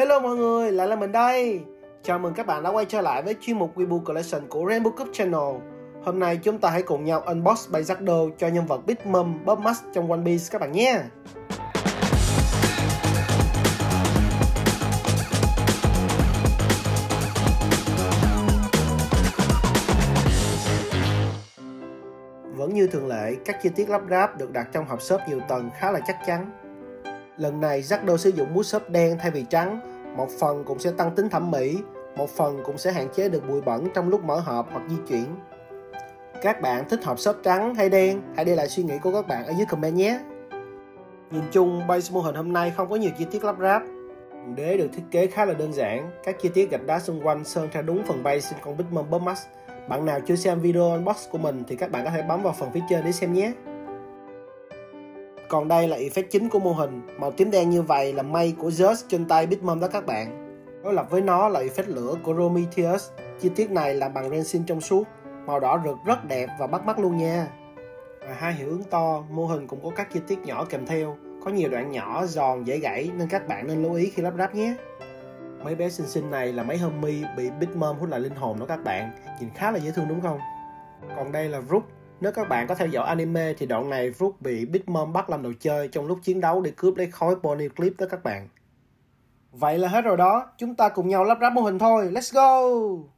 Hello mọi người, lại là mình đây. Chào mừng các bạn đã quay trở lại với chuyên mục JacksDo Collection của Rainbow Cup Channel. Hôm nay chúng ta hãy cùng nhau unbox bài JacksDo cho nhân vật Big Mom, P.O.P MAX trong One Piece các bạn nhé. Vẫn như thường lệ, các chi tiết lắp ráp được đặt trong hộp xốp nhiều tầng khá là chắc chắn. Lần này JacksDo sử dụng mút xốp đen thay vì trắng, một phần cũng sẽ tăng tính thẩm mỹ, một phần cũng sẽ hạn chế được bụi bẩn trong lúc mở hộp hoặc di chuyển. Các bạn thích hộp xốp trắng hay đen? Hãy để lại suy nghĩ của các bạn ở dưới comment nhé. Nhìn chung, base mô hình hôm nay không có nhiều chi tiết lắp ráp. Đế được thiết kế khá là đơn giản, các chi tiết gạch đá xung quanh sơn ra đúng phần base trên con Big Mom P.O.P MAX. Bạn nào chưa xem video unbox của mình thì các bạn có thể bấm vào phần phía trên để xem nhé. Còn đây là effect chính của mô hình, màu tím đen như vậy là mây của Zeus trên tay Big Mom đó các bạn. Đối lập với nó là effect lửa của Prometheus, chi tiết này làm bằng resin trong suốt, màu đỏ rực rất đẹp và bắt mắt luôn nha. Và hai hiệu ứng to, mô hình cũng có các chi tiết nhỏ kèm theo, có nhiều đoạn nhỏ, giòn, dễ gãy nên các bạn nên lưu ý khi lắp ráp nhé. Mấy bé xinh xinh này là mấy homie bị Big Mom hút lại linh hồn đó các bạn, nhìn khá là dễ thương đúng không? Còn đây là Brook. Nếu các bạn có theo dõi anime thì đoạn này Brook bị Big Mom bắt làm đồ chơi trong lúc chiến đấu để cướp lấy khối pony clip đó các bạn. Vậy là hết rồi đó, chúng ta cùng nhau lắp ráp mô hình thôi, let's go!